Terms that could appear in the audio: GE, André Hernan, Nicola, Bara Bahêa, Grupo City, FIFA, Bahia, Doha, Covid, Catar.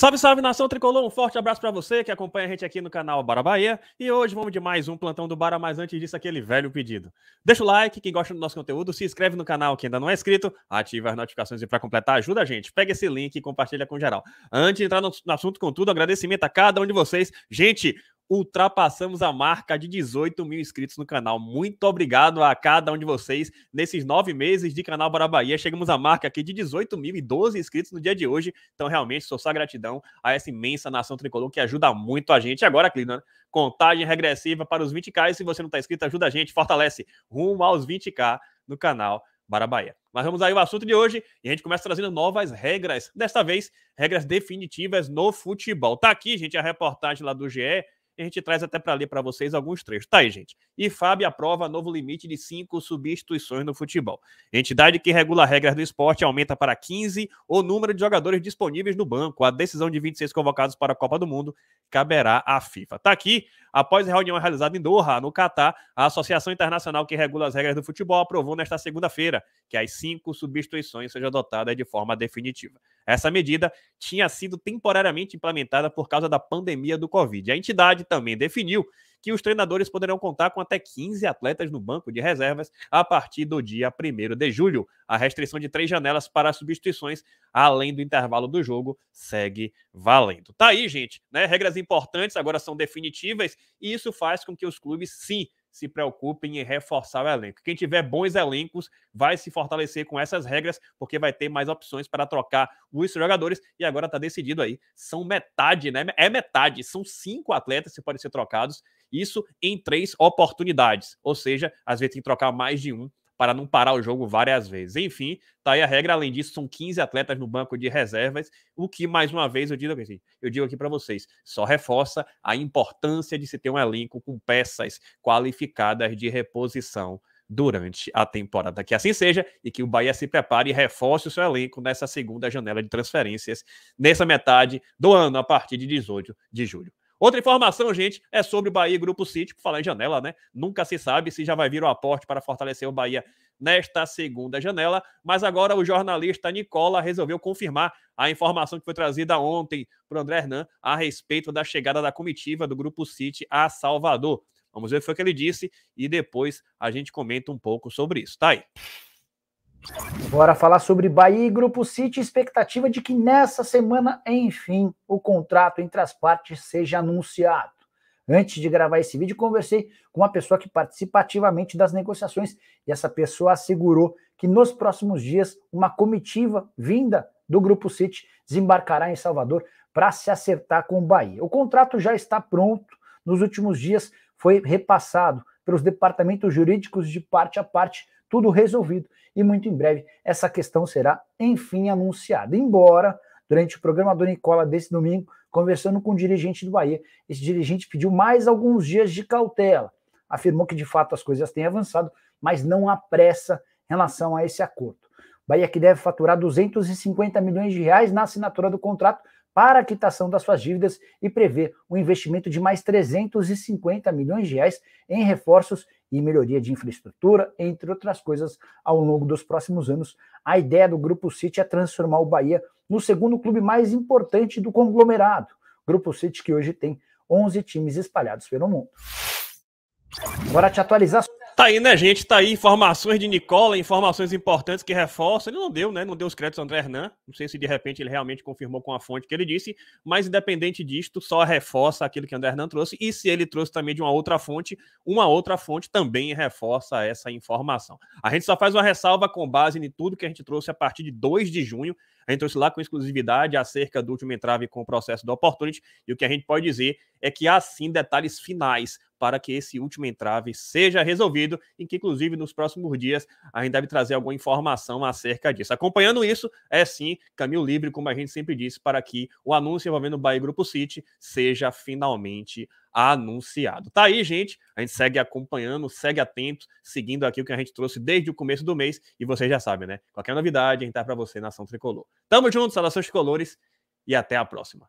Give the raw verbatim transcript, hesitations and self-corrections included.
Salve, salve, nação tricolor! Um forte abraço para você que acompanha a gente aqui no canal Bara Bahêa. E hoje vamos de mais um plantão do Bara, mas antes disso, aquele velho pedido. Deixa o like, quem gosta do nosso conteúdo, se inscreve no canal, quem ainda não é inscrito, ativa as notificações e para completar, ajuda a gente. Pega esse link e compartilha com geral. Antes de entrar no assunto, contudo, agradecimento a cada um de vocês. Gente, ultrapassamos a marca de dezoito mil inscritos no canal. Muito obrigado a cada um de vocês nesses nove meses de canal Bara Bahêa. Chegamos à marca aqui de dezoito mil e doze inscritos no dia de hoje. Então, realmente, sou só gratidão a essa imensa nação tricolor que ajuda muito a gente. Agora, Clínio, contagem regressiva para os vinte mil. Se você não está inscrito, ajuda a gente, fortalece rumo aos vinte mil no canal Bara Bahêa. Mas vamos aí ao assunto de hoje e a gente começa trazendo novas regras. Desta vez, regras definitivas no futebol. Tá aqui, gente, a reportagem lá do G E. A gente traz até para ler para vocês alguns trechos. Tá aí, gente. E Fábio aprova novo limite de cinco substituições no futebol. A entidade que regula regras do esporte aumenta para quinze o número de jogadores disponíveis no banco. A decisão de vinte e seis convocados para a Copa do Mundo caberá à FIFA. Tá aqui. Após a reunião realizada em Doha, no Catar, a Associação Internacional que regula as regras do futebol aprovou nesta segunda-feira que as cinco substituições sejam adotadas de forma definitiva. Essa medida tinha sido temporariamente implementada por causa da pandemia do Covid. A entidade também definiu que os treinadores poderão contar com até quinze atletas no banco de reservas a partir do dia primeiro de julho. A restrição de três janelas para substituições, além do intervalo do jogo, segue valendo. Tá aí, gente, né? Regras importantes agora são definitivas e isso faz com que os clubes, sim, se preocupem em reforçar o elenco. Quem tiver bons elencos vai se fortalecer com essas regras, porque vai ter mais opções para trocar os jogadores, e agora está decidido aí. São metade, né? É metade. São cinco atletas que podem ser trocados, isso em três oportunidades. Ou seja, às vezes tem que trocar mais de um para não parar o jogo várias vezes. Enfim, tá aí a regra. Além disso, são quinze atletas no banco de reservas, o que, mais uma vez, eu digo aqui, eu digo aqui para vocês, só reforça a importância de se ter um elenco com peças qualificadas de reposição durante a temporada. Que assim seja e que o Bahia se prepare e reforce o seu elenco nessa segunda janela de transferências, nessa metade do ano, a partir de dezoito de julho. Outra informação, gente, é sobre o Bahia e Grupo City, por falar em janela, né? Nunca se sabe se já vai vir o aporte para fortalecer o Bahia nesta segunda janela, mas agora o jornalista Nicola resolveu confirmar a informação que foi trazida ontem por André Hernan a respeito da chegada da comitiva do Grupo City a Salvador. Vamos ver o que foi que ele disse e depois a gente comenta um pouco sobre isso. Tá aí. Bora falar sobre Bahia e Grupo City, expectativa de que nessa semana, enfim, o contrato entre as partes seja anunciado. Antes de gravar esse vídeo, conversei com uma pessoa que participa ativamente das negociações e essa pessoa assegurou que nos próximos dias uma comitiva vinda do Grupo City desembarcará em Salvador para se acertar com o Bahia. O contrato já está pronto, nos últimos dias foi repassado pelos departamentos jurídicos de parte a parte, tudo resolvido e muito em breve essa questão será, enfim, anunciada. Embora, durante o programa do Nicola desse domingo, conversando com o dirigente do Bahia, esse dirigente pediu mais alguns dias de cautela, afirmou que de fato as coisas têm avançado, mas não há pressa em relação a esse acordo. Bahia que deve faturar duzentos e cinquenta milhões de reais na assinatura do contrato para a quitação das suas dívidas e prevê um investimento de mais trezentos e cinquenta milhões de reais em reforços e melhoria de infraestrutura, entre outras coisas, ao longo dos próximos anos. A ideia do Grupo City é transformar o Bahia no segundo clube mais importante do conglomerado. Grupo City que hoje tem onze times espalhados pelo mundo. Bora te atualizar. Tá aí, né, gente? Tá aí informações de Nicola, informações importantes que reforçam. Ele não deu, né? Não deu os créditos ao André Hernan. Não sei se de repente ele realmente confirmou com a fonte que ele disse, mas independente disto, só reforça aquilo que o André Hernan trouxe. E se ele trouxe também de uma outra fonte, uma outra fonte também reforça essa informação. A gente só faz uma ressalva com base em tudo que a gente trouxe a partir de dois de junho. A gente trouxe lá com exclusividade acerca do último entrave com o processo do Opportunity. E o que a gente pode dizer é que há sim detalhes finais para que esse último entrave seja resolvido, e que, inclusive, nos próximos dias a gente deve trazer alguma informação acerca disso. Acompanhando isso, é sim caminho livre, como a gente sempre disse, para que o anúncio envolvendo o Bahia e Grupo City seja finalmente anunciado. Tá aí, gente. A gente segue acompanhando, segue atento, seguindo aqui o que a gente trouxe desde o começo do mês, e vocês já sabem, né? Qualquer novidade, a gente tá para você, Nação Tricolor. Tamo junto, saudações tricolores, e até a próxima.